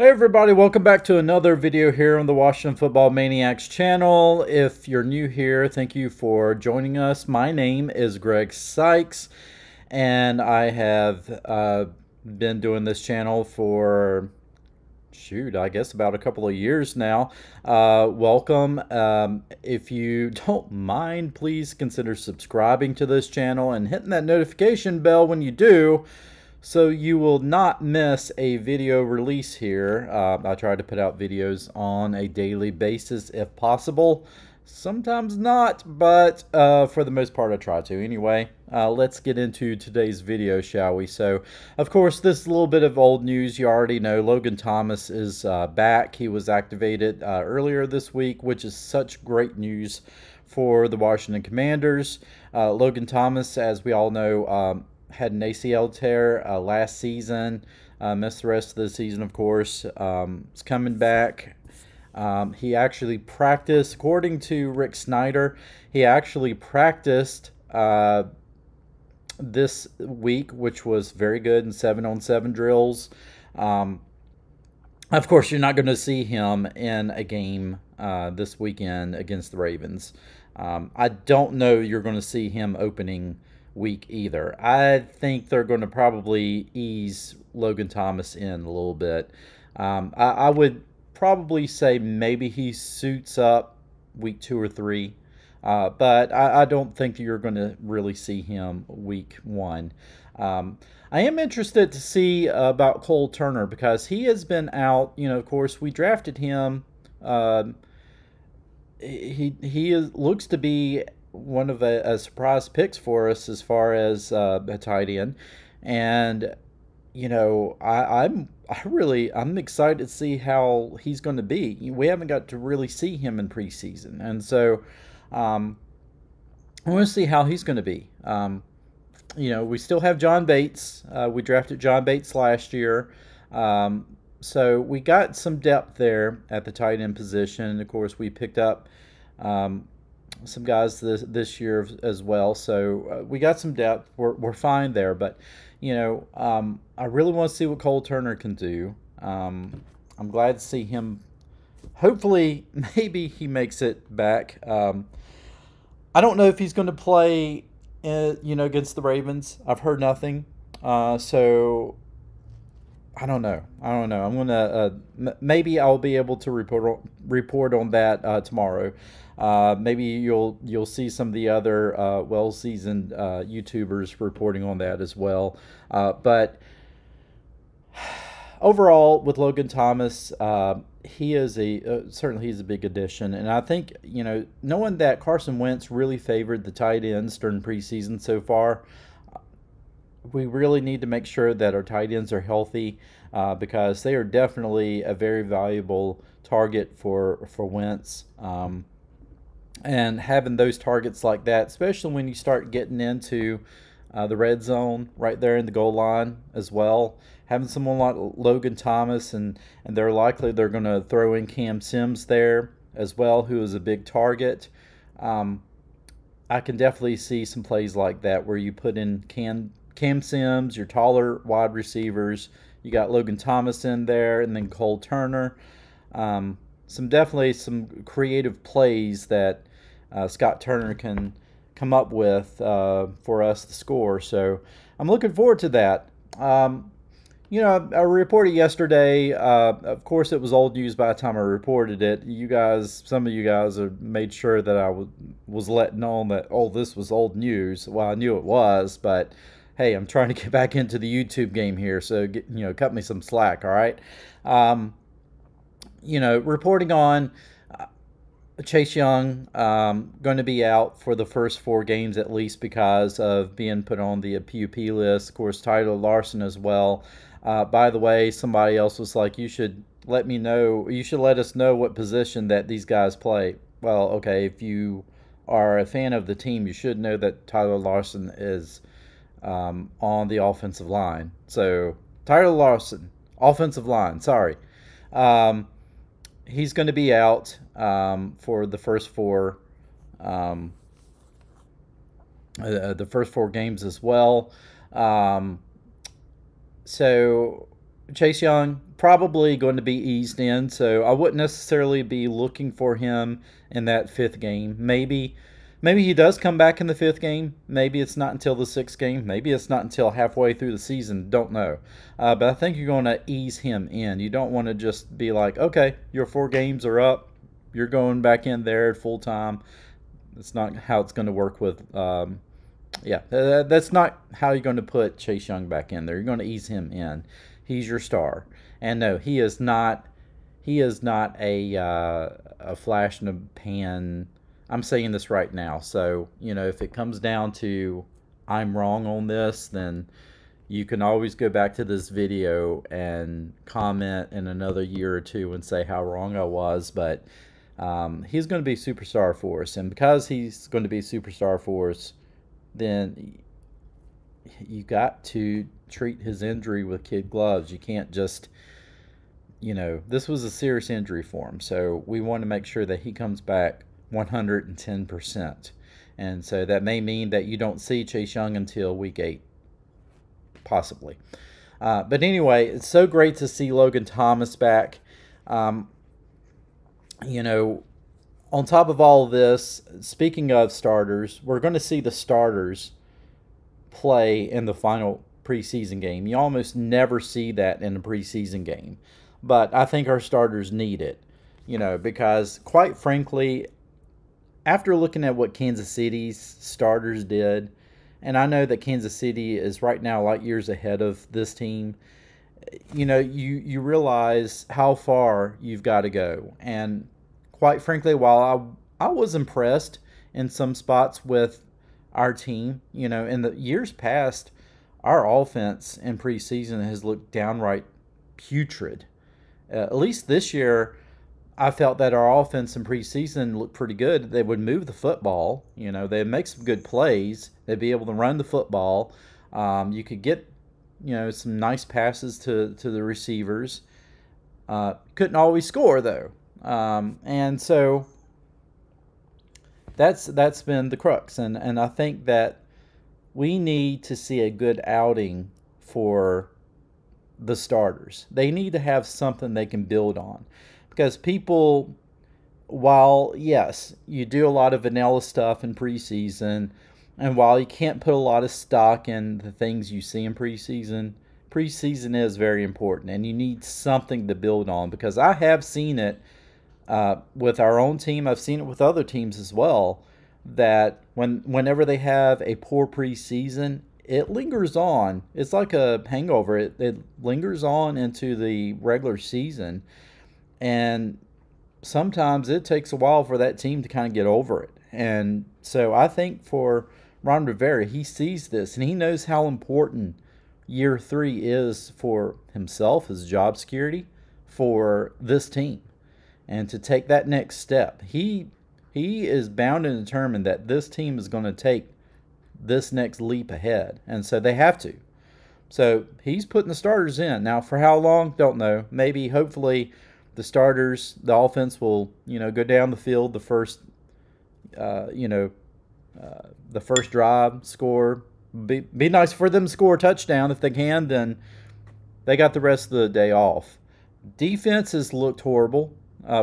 Hey everybody, welcome back to another video here on the Washington Football Maniacs channel. If you're new here, thank you for joining us. My name is Greg Sykes, and I have been doing this channel for, shoot, I guess about a couple of years now. Welcome. If you don't mind, please consider subscribing to this channel and hitting that notification bell when you do, so you will not miss a video release here. I try to put out videos on a daily basis if possible. Sometimes not, but for the most part I try to. Anyway, let's get into today's video, shall we? So, of course, this little bit of old news you already know. Logan Thomas is back. He was activated earlier this week, which is such great news for the Washington Commanders. Logan Thomas, as we all know, had an ACL tear last season, missed the rest of the season, of course. He's coming back. He actually practiced, according to Rick Snyder, he actually practiced this week, which was very good in 7-on-7 drills. Of course, you're not going to see him in a game this weekend against the Ravens. I don't know you're going to see him opening week either. I think they're going to probably ease Logan Thomas in a little bit. I would probably say maybe he suits up week 2 or 3, but I don't think you're going to really see him week 1. I am interested to see about Cole Turner, because he has been out. You know, of course, we drafted him. He looks to be one of a surprise picks for us as far as a tight end, and you know, I'm excited to see how he's going to be. We haven't got to really see him in preseason, and so I want to see how he's going to be. You know, we still have John Bates. We drafted John Bates last year, so we got some depth there at the tight end position. And of course, we picked up some guys this year as well, so we got some depth. We're fine there, but you know, I really want to see what Cole Turner can do. I'm glad to see him. Hopefully, maybe he makes it back. I don't know if he's going to play, you know, against the Ravens. I've heard nothing, so I don't know. I'm gonna maybe I'll be able to report on that tomorrow. Maybe you'll see some of the other well-seasoned YouTubers reporting on that as well. But overall, with Logan Thomas, he is certainly he's a big addition, and I think, you know, knowing that Carson Wentz really favored the tight ends during preseason so far, we really need to make sure that our tight ends are healthy, because they are definitely a very valuable target for Wentz. And having those targets like that, especially when you start getting into the red zone right there in the goal line as well, having someone like Logan Thomas, and they're going to throw in Cam Sims there as well, who is a big target. I can definitely see some plays like that where you put in Cam Sims, your taller wide receivers. You got Logan Thomas in there, and then Cole Turner. Definitely some creative plays that Scott Turner can come up with for us to score. So I'm looking forward to that. You know, I reported yesterday. Of course, it was old news by the time I reported it. You guys, some of you guys, have made sure that I was letting on that, oh, this was old news. Well, I knew it was, but hey, I'm trying to get back into the YouTube game here, so you know, cut me some slack, all right? You know, reporting on Chase Young going to be out for the first 4 games at least because of being put on the PUP list. Of course, Tyler Larson as well. By the way, somebody else was like, you should let us know what position that these guys play. Well, okay, if you are a fan of the team, you should know that Tyler Larson is on the offensive line. So Tyler Larson, offensive line, sorry. He's going to be out for the first 4 games as well. So Chase Young probably going to be eased in, so I wouldn't necessarily be looking for him in that fifth game. Maybe he does come back in the fifth game. Maybe it's not until the sixth game. Maybe it's not until halfway through the season. Don't know. But I think you're going to ease him in. You don't want to just be like, okay, your 4 games are up. You're going back in there at full time. That's not how it's going to work with that's not how you're going to put Chase Young back in there. You're going to ease him in. He's your star. And no, he is not a flash in the pan. I'm saying this right now. So, if it comes down to I'm wrong on this, then you can always go back to this video and comment in another year or two and say how wrong I was. But he's going to be a superstar for us. And because he's going to be a superstar for us, then you got to treat his injury with kid gloves. You can't just, this was a serious injury for him. So we want to make sure that he comes back 110%. And so that may mean that you don't see Chase Young until week 8, possibly. But anyway, it's so great to see Logan Thomas back. On top of all of this, speaking of starters, we're going to see the starters play in the final preseason game. You almost never see that in a preseason game. But I think our starters need it, because quite frankly, after looking at what Kansas City's starters did, and I know that Kansas City is right now light years ahead of this team, you realize how far you've got to go. And quite frankly, while I was impressed in some spots with our team, in the years past, our offense in preseason has looked downright putrid. At least this year, I felt that our offense in preseason looked pretty good. They would move the football. They'd make some good plays. They'd be able to run the football. You could get, some nice passes to the receivers. Couldn't always score, though. And so that's been the crux. And I think that we need to see a good outing for the starters. They need to have something they can build on. Because people, while, yes, you do a lot of vanilla stuff in preseason, and while you can't put a lot of stock in the things you see in preseason, preseason is very important, and you need something to build on. Because I have seen it with our own team. I've seen it with other teams as well, that whenever they have a poor preseason, it lingers on. It's like a hangover. It lingers on into the regular season. And sometimes it takes a while for that team to kind of get over it. And so I think for Ron Rivera, he sees this, and he knows how important year 3 is for himself, his job security, for this team. And to take that next step, he is bound and determined that this team is going to take this next leap ahead. And so they have to. So he's putting the starters in. Now, for how long? Don't know. Maybe, hopefully, the starters, the offense will, go down the field the first, the first drive, score. Be nice for them to score a touchdown. If they can, then they got the rest of the day off. Defenses looked horrible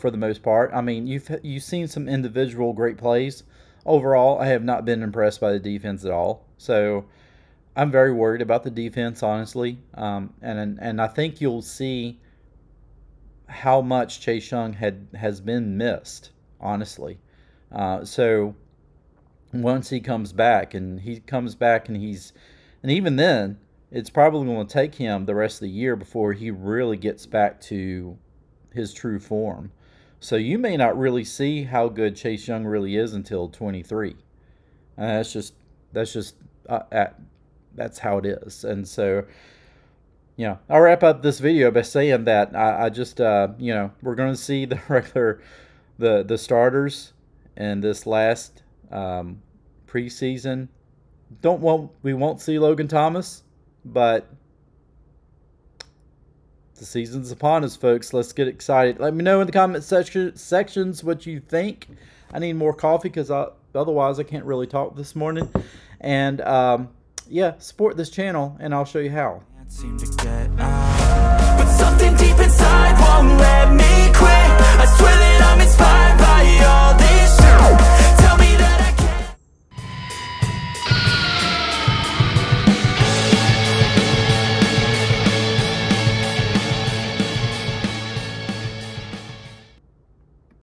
for the most part. I mean, you've seen some individual great plays. Overall, I have not been impressed by the defense at all. So I'm very worried about the defense, honestly. And I think you'll see how much Chase Young has been missed, honestly. So once he comes back, and even then, it's probably going to take him the rest of the year before he really gets back to his true form. So you may not really see how good Chase Young really is until 23. That's how it is. And so, I'll wrap up this video by saying that I just, we're going to see the regular, the starters in this last preseason. We won't see Logan Thomas, but the season's upon us, folks. Let's get excited. Let me know in the comment sections what you think. I need more coffee because otherwise I can't really talk this morning. And yeah, support this channel, and I'll show you how.